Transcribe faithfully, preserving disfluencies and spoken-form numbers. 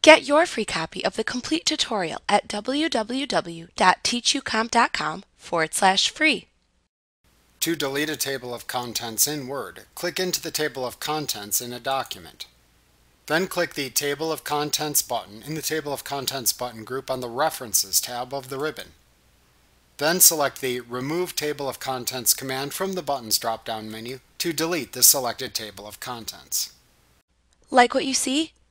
Get your free copy of the complete tutorial at www.teachucomp.com forward slash free. To delete a table of contents in Word, click into the table of contents in a document. Then click the Table of Contents button in the Table of Contents button group on the References tab of the ribbon. Then select the Remove Table of Contents command from the Buttons drop-down menu to delete the selected table of contents. Like what you see?